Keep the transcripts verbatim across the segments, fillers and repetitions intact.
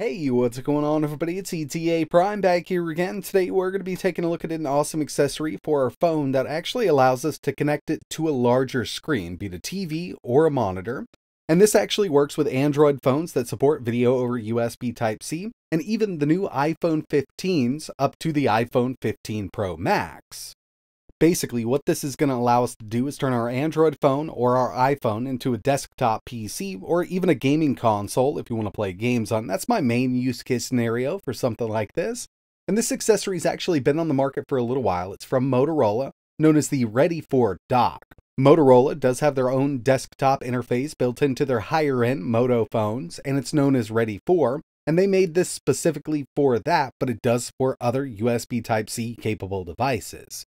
Hey, what's going on everybody? It's E T A Prime back here again. Today we're going to be taking a look at an awesome accessory for our phone that actually allows us to connect it to a larger screen, be it a T V or a monitor. And this actually works with Android phones that support video over U S B Type C and even the new iPhone fifteens up to the iPhone fifteen Pro Max. Basically, what this is going to allow us to do is turn our Android phone or our iPhone into a desktop P C or even a gaming console if you want to play games on. That's my main use case scenario for something like this. And this accessory's actually been on the market for a little while. It's from Motorola, known as the Ready For Dock. Motorola does have their own desktop interface built into their higher-end Moto phones, and it's known as Ready For. And they made this specifically for that, but it does support other U S B Type C capable devices.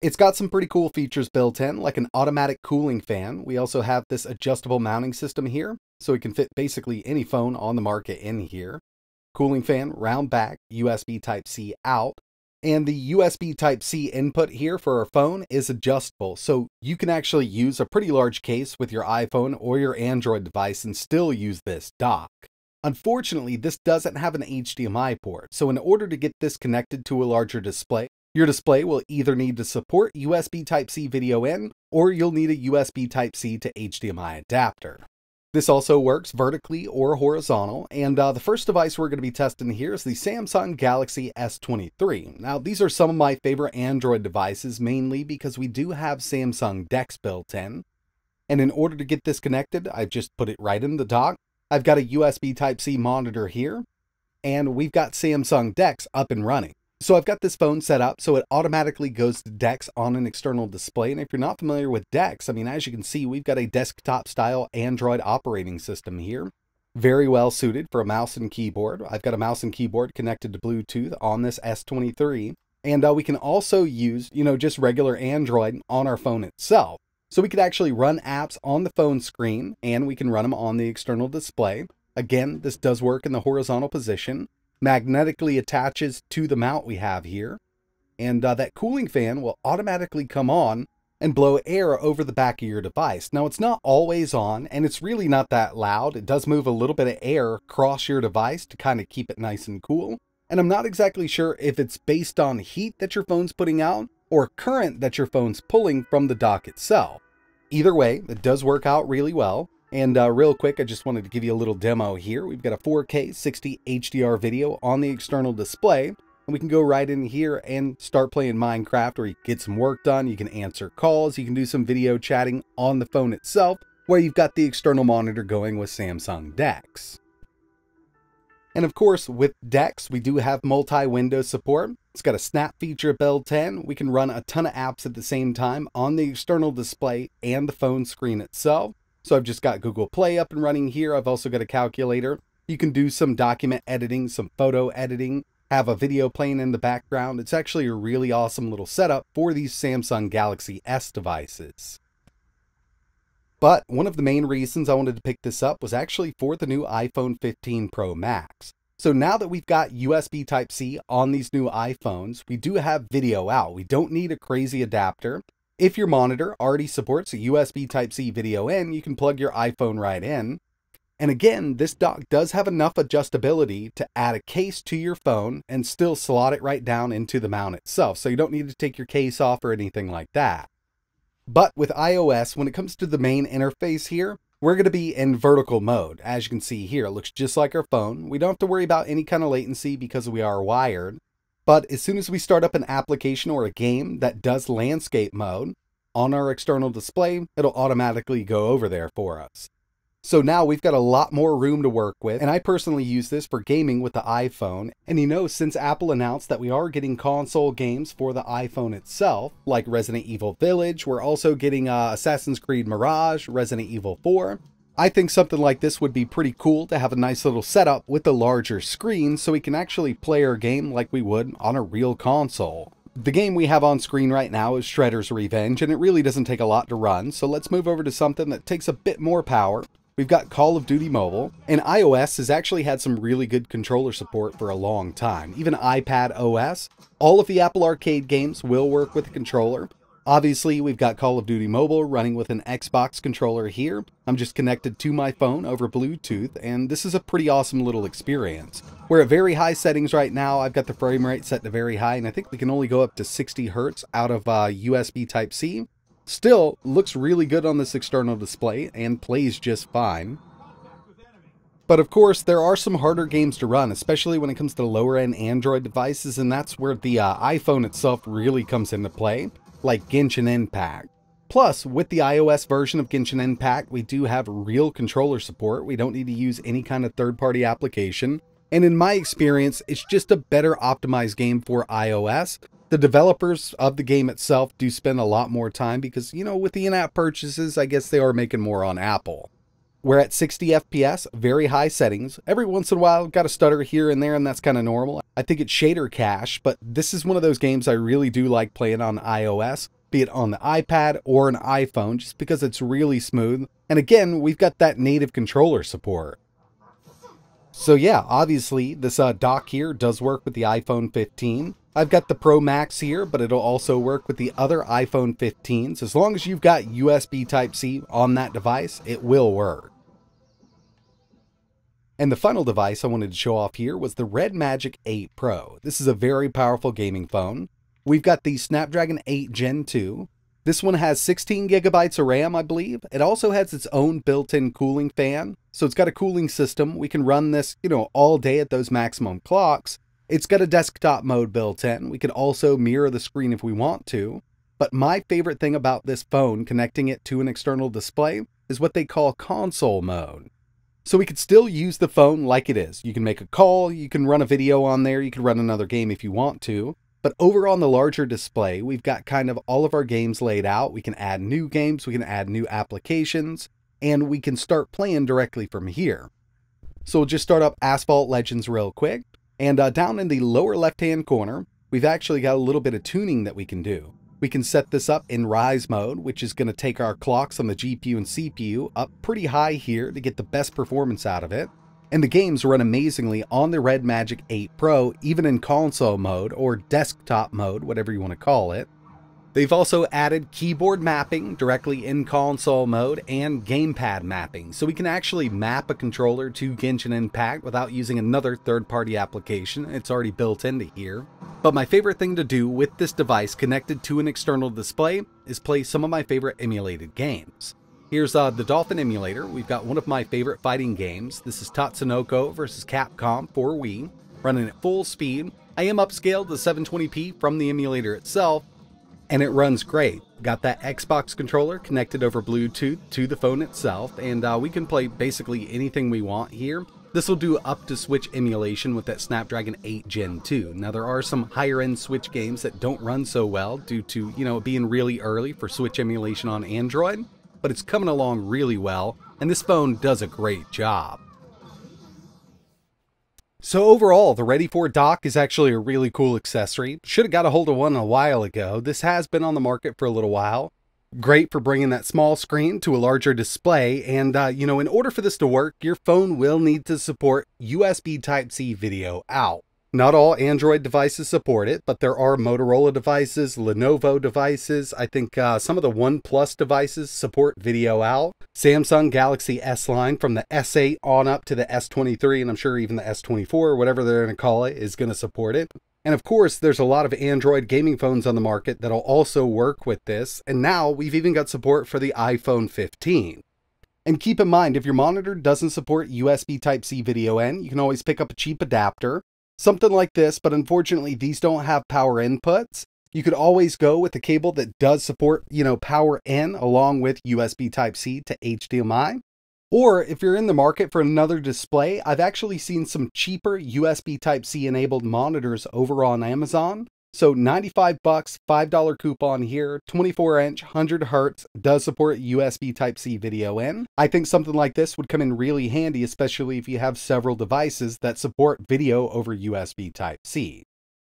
It's got some pretty cool features built in, like an automatic cooling fan. We also have this adjustable mounting system here, so it can fit basically any phone on the market in here. Cooling fan, round back, U S B Type C out. And the U S B Type C input here for our phone is adjustable, so you can actually use a pretty large case with your iPhone or your Android device and still use this dock. Unfortunately, this doesn't have an H D M I port, so in order to get this connected to a larger display, your display will either need to support U S B Type C video in, or you'll need a U S B Type C to H D M I adapter. This also works vertically or horizontal, and uh, the first device we're going to be testing here is the Samsung Galaxy S twenty-three. Now, these are some of my favorite Android devices, mainly because we do have Samsung DeX built in. And in order to get this connected, I've just put it right in the dock. I've got a U S B Type C monitor here, and we've got Samsung DeX up and running. So I've got this phone set up so it automatically goes to DeX on an external display. And if you're not familiar with DeX, I mean, as you can see, we've got a desktop style Android operating system here. Very well suited for a mouse and keyboard. I've got a mouse and keyboard connected to Bluetooth on this S twenty-three. And uh, we can also use, you know, just regular Android on our phone itself. So we could actually run apps on the phone screen and we can run them on the external display. Again, this does work in the horizontal position. Magnetically attaches to the mount we have here, and uh, that cooling fan will automatically come on and blow air over the back of your device. Now, it's not always on, and it's really not that loud. It does move a little bit of air across your device to kind of keep it nice and cool, and I'm not exactly sure if it's based on heat that your phone's putting out or current that your phone's pulling from the dock itself. Either way, it does work out really well. And uh, real quick, I just wanted to give you a little demo here. We've got a four K sixty H D R video on the external display, and we can go right in here and start playing Minecraft, or you can get some work done. You can answer calls. You can do some video chatting on the phone itself, where you've got the external monitor going with Samsung DeX. And of course, with DeX, we do have multi-window support. It's got a snap feature built in. We can run a ton of apps at the same time on the external display and the phone screen itself. So I've just got Google Play up and running here. I've also got a calculator. You can do some document editing, some photo editing, have a video playing in the background. It's actually a really awesome little setup for these Samsung Galaxy S devices. But one of the main reasons I wanted to pick this up was actually for the new iPhone fifteen Pro Max. So now that we've got U S B Type C on these new iPhones, we do have video out. We don't need a crazy adapter. If your monitor already supports a U S B Type C video in, you can plug your iPhone right in. And again, this dock does have enough adjustability to add a case to your phone and still slot it right down into the mount itself. So you don't need to take your case off or anything like that. But with iOS, when it comes to the main interface here, we're going to be in vertical mode. As you can see here, it looks just like our phone. We don't have to worry about any kind of latency because we are wired. But as soon as we start up an application or a game that does landscape mode on our external display, it'll automatically go over there for us. So now we've got a lot more room to work with, and I personally use this for gaming with the iPhone. And you know, since Apple announced that we are getting console games for the iPhone itself, like Resident Evil Village, we're also getting uh, Assassin's Creed Mirage, Resident Evil four. I think something like this would be pretty cool to have a nice little setup with a larger screen so we can actually play our game like we would on a real console. The game we have on screen right now is Shredder's Revenge, and it really doesn't take a lot to run, so let's move over to something that takes a bit more power. We've got Call of Duty Mobile, and iOS has actually had some really good controller support for a long time. Even iPad O S, all of the Apple Arcade games will work with a controller. Obviously, we've got Call of Duty Mobile running with an Xbox controller here. I'm just connected to my phone over Bluetooth, and this is a pretty awesome little experience. We're at very high settings right now. I've got the frame rate set to very high, and I think we can only go up to sixty hertz out of uh, U S B Type-C. Still, looks really good on this external display, and plays just fine. But of course, there are some harder games to run, especially when it comes to lower-end Android devices, and that's where the uh, iPhone itself really comes into play, like Genshin Impact. Plus, with the iOS version of Genshin Impact, we do have real controller support. We don't need to use any kind of third-party application. And in my experience, it's just a better optimized game for iOS. The developers of the game itself do spend a lot more time because, you know, with the in-app purchases, I guess they are making more on Apple. We're at sixty F P S, very high settings. Every once in a while, got a stutter here and there, and that's kind of normal. I think it's shader cache, but this is one of those games I really do like playing on iOS, be it on the iPad or an iPhone, just because it's really smooth. And again, we've got that native controller support. So yeah, obviously, this uh, dock here does work with the iPhone fifteen. I've got the Pro Max here, but it'll also work with the other iPhone fifteens. As long as you've got U S B Type-C on that device, it will work. And the final device I wanted to show off here was the Red Magic eight Pro. This is a very powerful gaming phone. We've got the Snapdragon eight Gen two. This one has sixteen gigabytes of RAM, I believe. It also has its own built-in cooling fan. So it's got a cooling system. We can run this, you know, all day at those maximum clocks. It's got a desktop mode built in. We could also mirror the screen if we want to. But my favorite thing about this phone, connecting it to an external display, is what they call console mode. So we could still use the phone like it is. You can make a call, you can run a video on there, you can run another game if you want to. But over on the larger display, we've got kind of all of our games laid out. We can add new games, we can add new applications, and we can start playing directly from here. So we'll just start up Asphalt Legends real quick. And uh, down in the lower left-hand corner, we've actually got a little bit of tuning that we can do. We can set this up in rise mode, which is going to take our clocks on the G P U and C P U up pretty high here to get the best performance out of it. And the games run amazingly on the Red Magic eight Pro, even in console mode or desktop mode, whatever you want to call it. They've also added keyboard mapping directly in console mode and gamepad mapping, so we can actually map a controller to Genshin Impact without using another third-party application. It's already built into here. But my favorite thing to do with this device connected to an external display is play some of my favorite emulated games. Here's uh, the Dolphin emulator. We've got one of my favorite fighting games. This is Tatsunoko versus Capcom for Wii, running at full speed. I am upscaled to seven twenty p from the emulator itself, and it runs great. Got that Xbox controller connected over Bluetooth to the phone itself, and uh, we can play basically anything we want here. This will do up to Switch emulation with that Snapdragon eight Gen two. Now there are some higher end Switch games that don't run so well due to, you know, being really early for Switch emulation on Android, but it's coming along really well, and this phone does a great job. So overall, the Ready For Dock is actually a really cool accessory. Should have got a hold of one a while ago. This has been on the market for a little while. Great for bringing that small screen to a larger display. And, uh, you know, in order for this to work, your phone will need to support U S B Type-C video out. Not all Android devices support it, but there are Motorola devices, Lenovo devices. I think uh, some of the OnePlus devices support video out. Samsung Galaxy S line from the S eight on up to the S twenty-three, and I'm sure even the S twenty-four, or whatever they're going to call it, is going to support it. And of course, there's a lot of Android gaming phones on the market that'll also work with this. And now we've even got support for the iPhone fifteen. And keep in mind, if your monitor doesn't support U S B Type-C video in, you can always pick up a cheap adapter. Something like this, but unfortunately these don't have power inputs. You could always go with a cable that does support, you know, power in along with U S B Type-C to H D M I. Or if you're in the market for another display, I've actually seen some cheaper U S B Type-C enabled monitors over on Amazon. So ninety-five bucks, five dollar coupon here, twenty-four inch, one hundred hertz, does support U S B Type-C video in. I think something like this would come in really handy, especially if you have several devices that support video over U S B Type-C.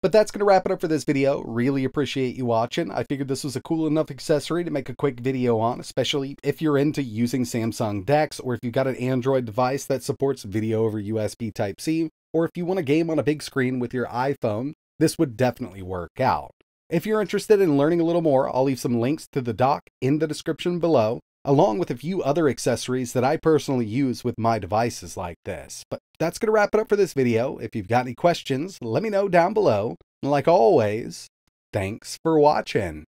But that's going to wrap it up for this video. Really appreciate you watching. I figured this was a cool enough accessory to make a quick video on, especially if you're into using Samsung DeX, or if you've got an Android device that supports video over U S B Type-C, or if you want a game on a big screen with your iPhone. This would definitely work out. If you're interested in learning a little more, I'll leave some links to the dock in the description below, along with a few other accessories that I personally use with my devices like this. But that's going to wrap it up for this video. If you've got any questions, let me know down below. And like always, thanks for watching.